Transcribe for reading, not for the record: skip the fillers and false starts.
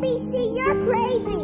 MBC, you're crazy.